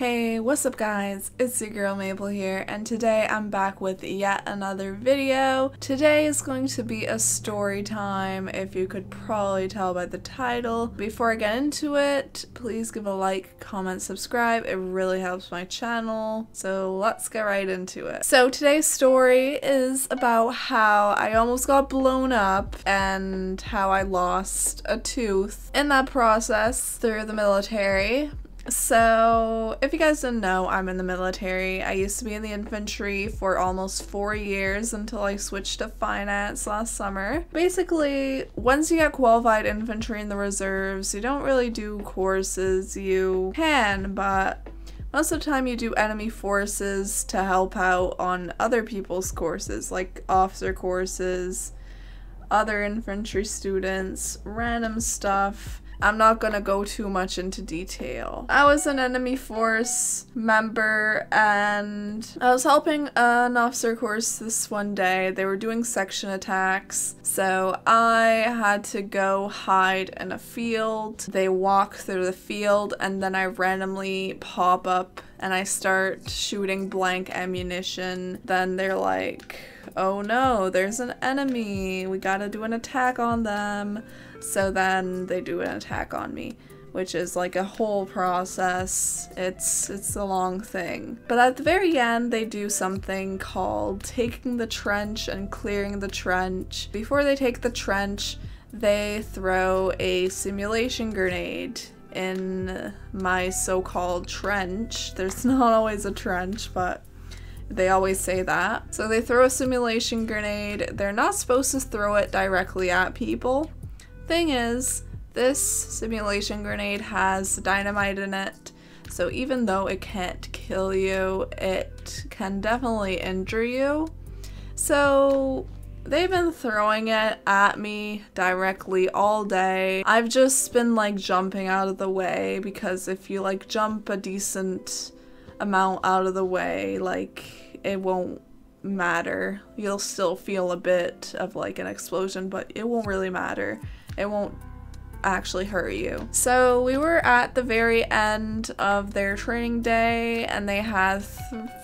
Hey, what's up guys? It's your girl Mabel here, and today I'm back with yet another video. Today is going to be a story time, if you could probably tell by the title. Before I get into it, please give a like, comment, subscribe. It really helps my channel. So let's get right into it. So today's story is about how I almost got blown up and how I lost a tooth in that process through the military. So, if you guys didn't know, I'm in the military. I used to be in the infantry for almost 4 years until I switched to finance last summer. Basically, once you get qualified infantry in the reserves, you don't really do courses. You can, but most of the time you do enemy forces to help out on other people's courses, like officer courses, other infantry students, random stuff. I'm not gonna go too much into detail. I was an enemy force member and I was helping an officer course this one day. They were doing section attacks, so I had to go hide in a field. They walk through the field and then I randomly pop up and I start shooting blank ammunition. Then they're like, oh no, there's an enemy, we gotta do an attack on them. So then they do an attack on me, which is like a whole process. It's a long thing. But at the very end, they do something called taking the trench and clearing the trench. Before they take the trench, they throw a simulation grenade in my so-called trench. There's not always a trench, but they always say that. So they throw a simulation grenade. They're not supposed to throw it directly at people. Thing is, this simulation grenade has dynamite in it, so even though it can't kill you, it can definitely injure you. So they've been throwing it at me directly all day. I've just been like jumping out of the way, because if you like jump a decent amount out of the way, like, it won't matter. You'll still feel a bit of like an explosion, but it won't really matter. It won't actually hurt you. So we were at the very end of their training day and they had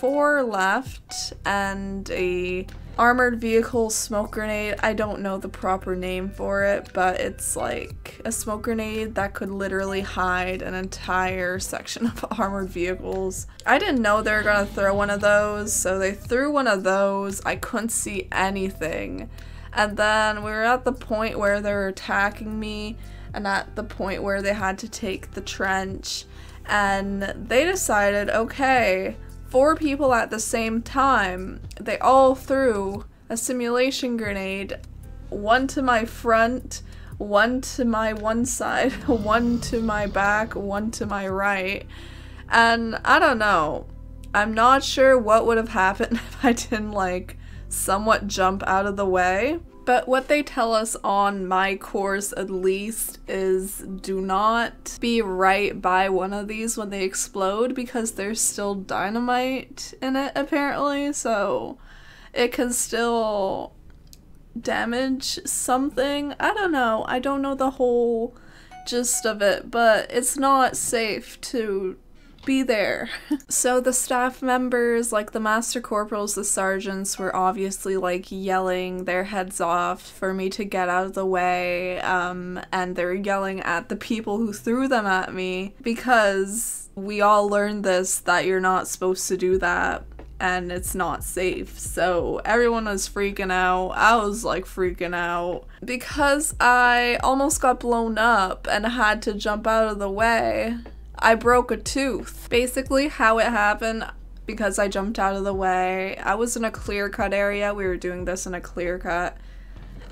4 left and a armored vehicle smoke grenade. I don't know the proper name for it, but it's like a smoke grenade that could literally hide an entire section of armored vehicles. I didn't know they were gonna throw one of those, so they threw one of those. I couldn't see anything. And then we were at the point where they were attacking me and at the point where they had to take the trench, and they decided, okay, 4 people at the same time, they all threw a simulation grenade, one to my front, one to my one side, one to my back, one to my right, and I don't know, I'm not sure what would have happened if I didn't like somewhat jump out of the way. But what they tell us on my course, at least, is do not be right by one of these when they explode, because there's still dynamite in it apparently, so it can still damage something. I don't know. I don't know the whole gist of it, but it's not safe to be there. So the staff members, like the master corporals, the sergeants, were obviously like yelling their heads off for me to get out of the way, and they're yelling at the people who threw them at me, because we all learned this, that you're not supposed to do that and it's not safe. So everyone was freaking out. I was like freaking out because I almost got blown up and had to jump out of the way. I broke a tooth. Basically how it happened, because I jumped out of the way, I was in a clear cut area, we were doing this in a clear cut,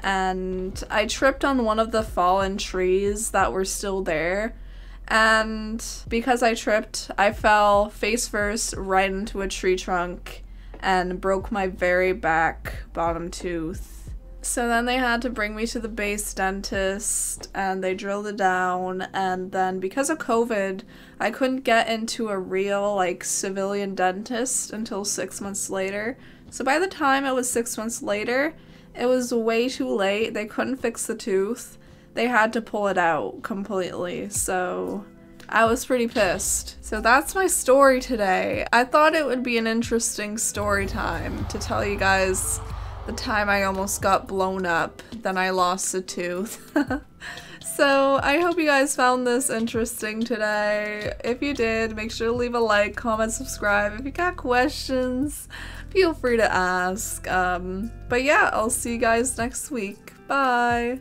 and I tripped on one of the fallen trees that were still there, and because I tripped, I fell face first right into a tree trunk and broke my very back bottom tooth. So then they had to bring me to the base dentist and they drilled it down, and then because of COVID, I couldn't get into a real like civilian dentist until 6 months later. So by the time it was 6 months later, it was way too late. They couldn't fix the tooth. They had to pull it out completely. So I was pretty pissed. So that's my story today. I thought it would be an interesting story time to tell you guys the time I almost got blown up, then I lost a tooth. So I hope you guys found this interesting today. If you did, make sure to leave a like, comment, subscribe. If you got questions, feel free to ask. But yeah, I'll see you guys next week. Bye!